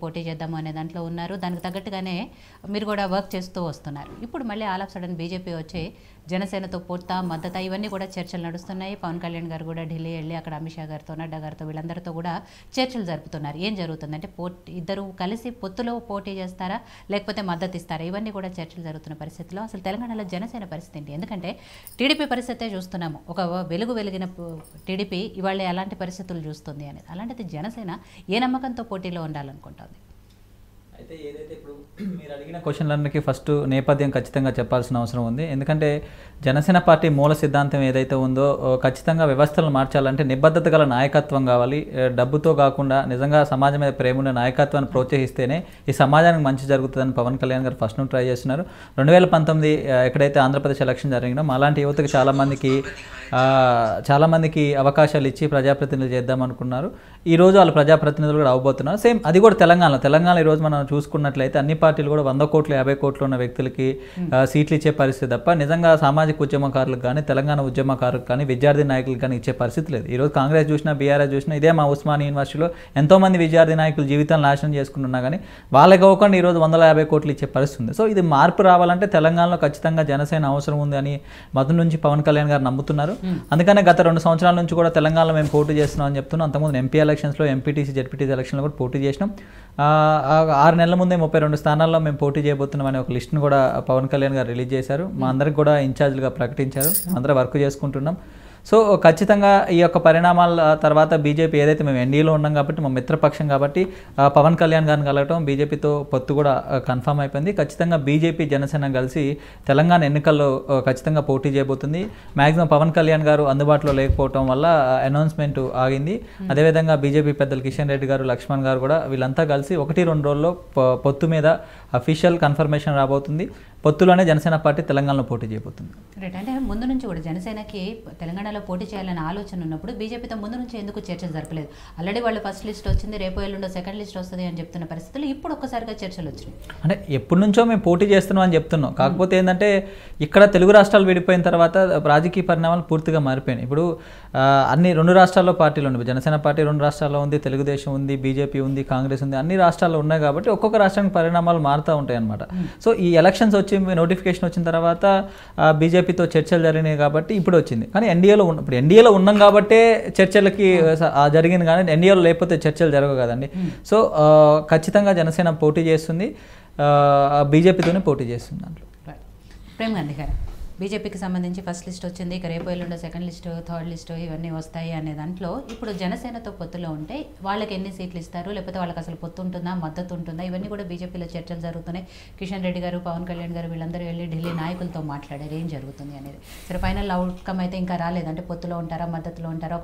పోటీ చేద్దాం అనే దాంట్లో ఉన్నారు దానికి తగ్గట్టుగానే మీరు కూడా వర్క్ చేస్తూ వస్తున్నారు ఇప్పుడు మళ్ళీ ఆల్ ఆఫ్ సడన్ బీజేపీ వచ్చే జనసేనతో పోటా మద్దతా ఇవన్నీ కూడా చర్చలు నడుస్తున్నాయి పవన్ కళ్యాణ్ గారు కూడా ఢిల్లీ వెళ్ళి అక్కడ అమిత్ షా గారితో నడ్డా గారితో వీళ్ళందరితో కూడా చర్చలు జరుపుతున్నారు ఏం జరుగుతుందంటే ఇద్దరు కలిసి పొత్తులో పోటీ చేస్తారా లేకపోతే మద్దతు ఇస్తారా ఇవన్నీ కూడా చర్చలు జరుగుతున్న పరిస్థితిలో అసలు తెలంగాణలో జనసేన పరిస్థితి ఏంటి ఎందుకంటే టీడీపీ పరిస్థితే చూస్తున్నాము ఒక వెలుగు వెలిగిన టీడీపీ ఇవాళ ఎలాంటి పరిస్థితులు చూస్తుంది అనేది అలాంటిది జనసేన ఏ నమ్మకంతో పోటీలో ఉండాలనుకుంటున్నారు అయితే ఏదైతే ఇప్పుడు మీరు అడిగిన క్వశ్చన్లన్నిటికీ ఫస్ట్ నేపథ్యం ఖచ్చితంగా చెప్పాల్సిన అవసరం ఉంది ఎందుకంటే జనసేన పార్టీ మూల సిద్ధాంతం ఏదైతే ఉందో ఖచ్చితంగా వ్యవస్థలను మార్చాలంటే నిబద్ధత గల నాయకత్వం కావాలి డబ్బుతో కాకుండా నిజంగా సమాజం మీద ప్రేమ ఉన్న నాయకత్వాన్ని ప్రోత్సహిస్తేనే ఈ సమాజానికి మంచి జరుగుతుందని పవన్ కళ్యాణ్ గారు ఫస్ట్ ట్రై చేస్తున్నారు 2019 ఎక్కడైతే ఆంధ్రప్రదేశ్ ఎలక్షన్ జరిగినో మాలాంటి యువతకు చాలామందికి అవకాశాలు ఇచ్చి ప్రజాప్రతినిధులు చేద్దామనుకున్నారు ఈరోజు వాళ్ళు ప్రజాప్రతినిధులు కూడా అవ్వబోతున్నారు సేమ్ అది కూడా తెలంగాణ ఈరోజు మనం చూసుకున్నట్లయితే అన్ని పార్టీలు కూడా 100 కోట్లు 50 కోట్లు ఉన్న వ్యక్తులకి సీట్లు ఇచ్చే పరిస్థితి తప్ప నిజంగా సామాజిక ఉద్యమకారులకు కానీ తెలంగాణ ఉద్యమకారులకు కానీ విద్యార్థి నాయకులకు కానీ ఇచ్చే పరిస్థితి లేదు ఈరోజు కాంగ్రెస్ చూసినా బీఆర్ఎస్ చూసినా ఇదే మా ఉస్మానియా యూనివర్సిటీలో ఎంతోమంది విద్యార్థి నాయకులు జీవితాన్ని నాశనం చేసుకుంటున్నా కానీ వాళ్ళకి అవ్వకుండా ఈరోజు 150 కోట్లు ఇచ్చే పరిస్థితి ఉంది సో ఇది మార్పు రావాలంటే తెలంగాణలో ఖచ్చితంగా జనసేన అవసరం ఉంది అని మొదటి నుంచి పవన్ కళ్యాణ్ గారు నమ్ముతున్నారు అందుకనే గత 2 సంవత్సరాల నుంచి కూడా తెలంగాణలో మేము పోటీ చేస్తున్నాం అని చెప్తున్నాం అంతకుముందు ఎంపీ ఎలక్షన్స్లో ఎంపీటీసీ జెడ్పీటీసీ ఎలక్షన్లో కూడా పోటీ చేసినాం 6 నెలల ముందే 32 స్థానాల్లో మేము పోటీ చేయబోతున్నాం అనే ఒక లిస్ట్ను కూడా పవన్ కళ్యాణ్ గారు రిలీజ్ చేశారు మా అందరికి కూడా ఇన్ఛార్జ్లుగా ప్రకటించారు అందరూ వర్క్ చేసుకుంటున్నాం సో ఖచ్చితంగా ఈ యొక్క పరిణామాల తర్వాత బీజేపీ ఏదైతే మేము ఎన్డీలో ఉన్నాం కాబట్టి మా మిత్రపక్షం కాబట్టి పవన్ కళ్యాణ్ గారిని కలగటం బీజేపీతో పొత్తు కూడా కన్ఫర్మ్ అయిపోయింది ఖచ్చితంగా బీజేపీ జనసేన కలిసి తెలంగాణ ఎన్నికల్లో ఖచ్చితంగా పోటీ చేయబోతుంది మ్యాక్సిమం పవన్ కళ్యాణ్ గారు అందుబాటులో లేకపోవటం వల్ల అనౌన్స్మెంట్ ఆగింది అదేవిధంగా బీజేపీ పెద్దలు కిషన్ రెడ్డి గారు లక్ష్మణ్ గారు కూడా వీళ్ళంతా కలిసి 1-2 రోజుల్లో పొత్తు మీద అఫీషియల్ కన్ఫర్మేషన్ రాబోతుంది పొత్తులోనే జనసేన పార్టీ తెలంగాణలో పోటీ చేయబోతుంది రైట్ అంటే ముందు నుంచి కూడా జనసేనకి తెలంగాణలో పోటీ చేయాలనే ఆలోచన ఉన్నప్పుడు బీజేపీతో ముందు నుంచి ఎందుకు చర్చలు జరపలేదు ఆల్రెడీ వాళ్ళు ఫస్ట్ లిస్ట్ వచ్చింది రేపు ఎల్లుండో సెకండ్ లిస్ట్ వస్తుంది అని చెప్తున్న పరిస్థితులు ఇప్పుడు ఒక్కసారిగా చర్చలు వచ్చినాయి అంటే ఎప్పటి నుంచో మేము పోటీ చేస్తున్నాం అని చెప్తున్నాం కాకపోతే ఏంటంటే ఇక్కడ తెలుగు రాష్ట్రాలు విడిపోయిన తర్వాత రాజకీయ పరిణామాలు పూర్తిగా మారిపోయినాయి ఇప్పుడు అన్ని 2 రాష్ట్రాల్లో పార్టీలు ఉన్నాయి జనసేన పార్టీ 2 రాష్ట్రాల్లో ఉంది తెలుగుదేశం ఉంది బీజేపీ ఉంది కాంగ్రెస్ ఉంది అన్ని రాష్ట్రాల్లో ఉన్నాయి కాబట్టి ఒక్కొక్క రాష్ట్రానికి పరిణామాలు మారుతూ ఉంటాయి అన్నమాట సో ఈ ఎలక్షన్స్ నోటిఫికేషన్ వచ్చిన తర్వాత బీజేపీతో చర్చలు జరిగినాయి కాబట్టి ఇప్పుడు వచ్చింది కానీ ఎన్డీఏలో ఉన్నాం కాబట్టే చర్చలకి జరిగింది కానీ ఎన్డీఏలో లేకపోతే చర్చలు జరగవు కదండి సో ఖచ్చితంగా జనసేన పోటీ చేస్తుంది బీజేపీతోనే పోటీ చేస్తుంది దాంట్లో ప్రేమ్ గాంధీ గారు బీజేపీకి సంబంధించి ఫస్ట్ లిస్ట్ వచ్చింది ఇక రేపు ఎల్లుండో సెకండ్ లిస్టు థర్డ్ లిస్టు ఇవన్నీ వస్తాయి అనే దాంట్లో ఇప్పుడు జనసేనతో పొత్తులో ఉంటే వాళ్ళకి ఎన్ని సీట్లు ఇస్తారు లేకపోతే వాళ్ళకి అసలు పొత్తు ఉంటుందా మద్దతు ఉంటుందా ఇవన్నీ కూడా బీజేపీలో చర్చలు జరుగుతున్నాయి కిషన్ రెడ్డి గారు పవన్ కళ్యాణ్ గారు వీళ్ళందరూ వెళ్ళి ఢిల్లీ నాయకులతో మాట్లాడారు ఏం జరుగుతుంది అనేది సరే ఫైనల్ అవుట్కమ్ అయితే ఇంకా రాలేదంటే పొత్తులో ఉంటారా మద్దతులో ఉంటారా